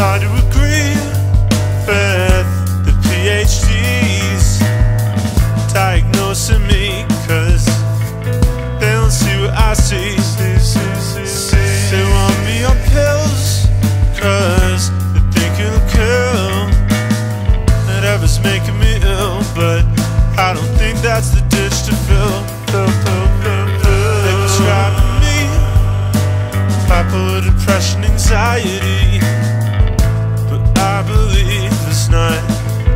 hard to agree with the PhDs diagnosing me, cause they don't see what I see. They want me on pills, cause they think it'll kill whatever's making me ill, but I don't think that's the ditch to fill. They prescribe me bipolar depression, anxiety, but I believe it's not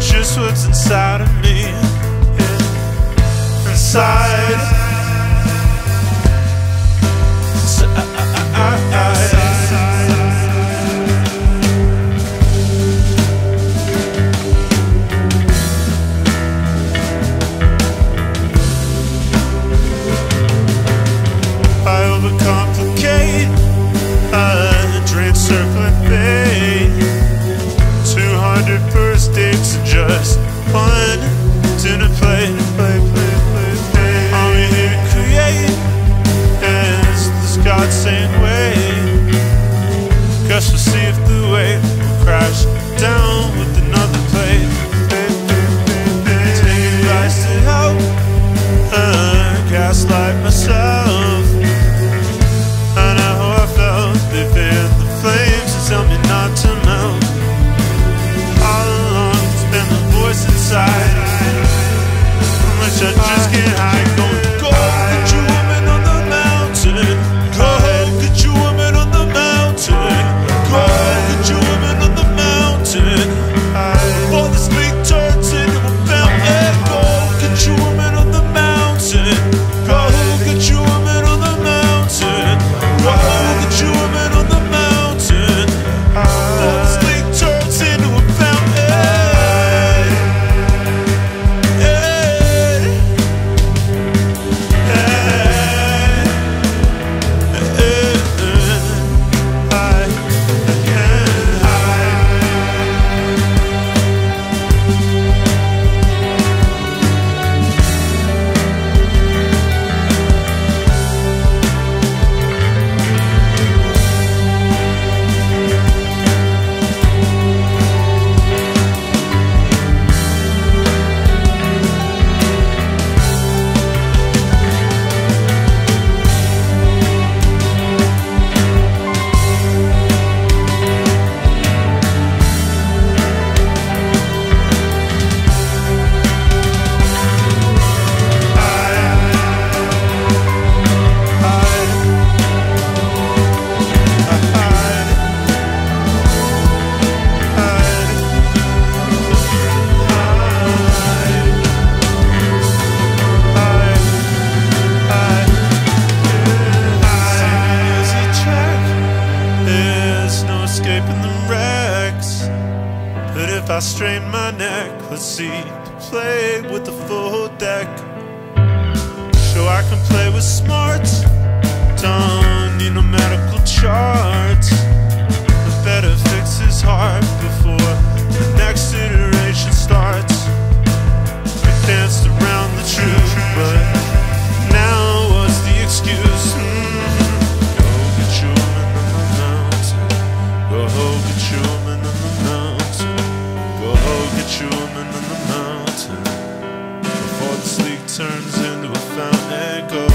just what's inside of me. Guess we'll see if the wave will crash down with another plate. Take advice to help gaslight myself. I know how I felt. They fanned the flames and tell me not to melt. All along it's been the voice inside. Unless I just get high going. But if I strain my neck, let's see the plague with the full deck. So I can play with smarts, don't need no medical charts. I better fix his heart before the next iteration starts. We danced around the truth, but now what's the excuse? Go get your woman on the mountain. Go get your woman on the mountain. Get your woman on the mountain before the sleep turns into a fountain. Go